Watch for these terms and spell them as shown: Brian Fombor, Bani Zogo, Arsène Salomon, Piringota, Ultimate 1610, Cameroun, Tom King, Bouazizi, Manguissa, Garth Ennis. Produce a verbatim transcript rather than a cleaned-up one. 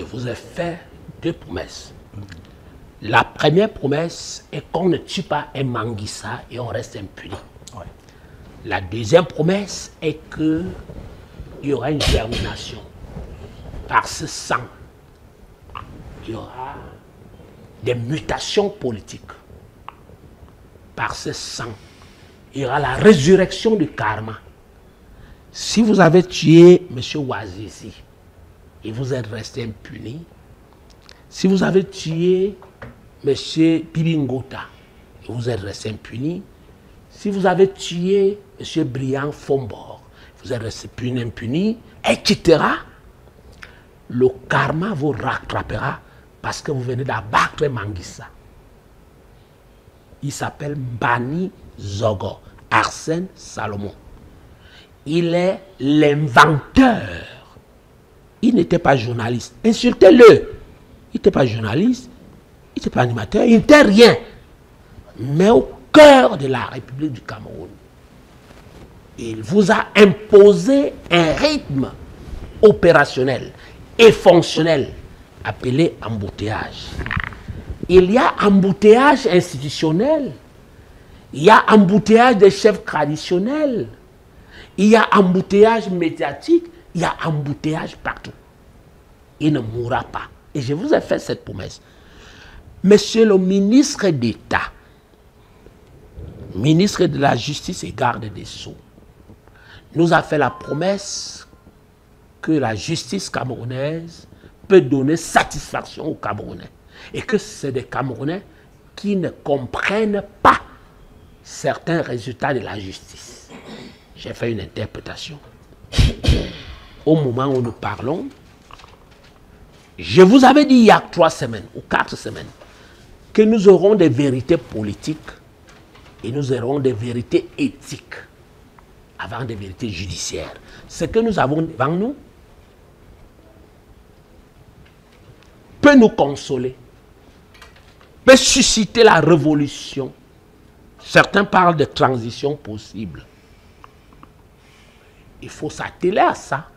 je vous ai fait deux promesses. La première promesse est qu'on ne tue pas un Manguissa et on reste impuni. Ouais. La deuxième promesse est qu'il y aura une germination. Par ce sang, il y aura des mutations politiques. Par ce sang, il y aura la résurrection du karma. Si vous avez tué M. Bouazizi, et vous êtes resté impuni. Si vous avez tué M. Piringota, et vous êtes resté impuni. Si vous avez tué M. Brian Fombor, vous êtes resté impuni, et cetera. Le karma vous rattrapera parce que vous venez d'abattre Manguissa. Il s'appelle Bani Zogo, Arsène Salomon. Il est l'inventeur. Il n'était pas journaliste. Insultez-le. Il n'était pas journaliste, il n'était pas animateur, il n'était rien. Mais au cœur de la République du Cameroun, il vous a imposé un rythme opérationnel et fonctionnel appelé embouteillage. Il y a embouteillage institutionnel, il y a embouteillage des chefs traditionnels, il y a embouteillage médiatique, il y a embouteillage partout. Il ne mourra pas. Et je vous ai fait cette promesse. Monsieur le ministre d'État, ministre de la Justice et garde des Sceaux, nous a fait la promesse que la justice camerounaise peut donner satisfaction aux Camerounais. Et que c'est des Camerounais qui ne comprennent pas certains résultats de la justice. J'ai fait une interprétation. Au moment où nous parlons, je vous avais dit il y a trois semaines ou quatre semaines que nous aurons des vérités politiques et nous aurons des vérités éthiques avant des vérités judiciaires. Ce que nous avons devant nous peut nous consoler, peut susciter la révolution. Certains parlent de transition possible. Il faut s'atteler à ça.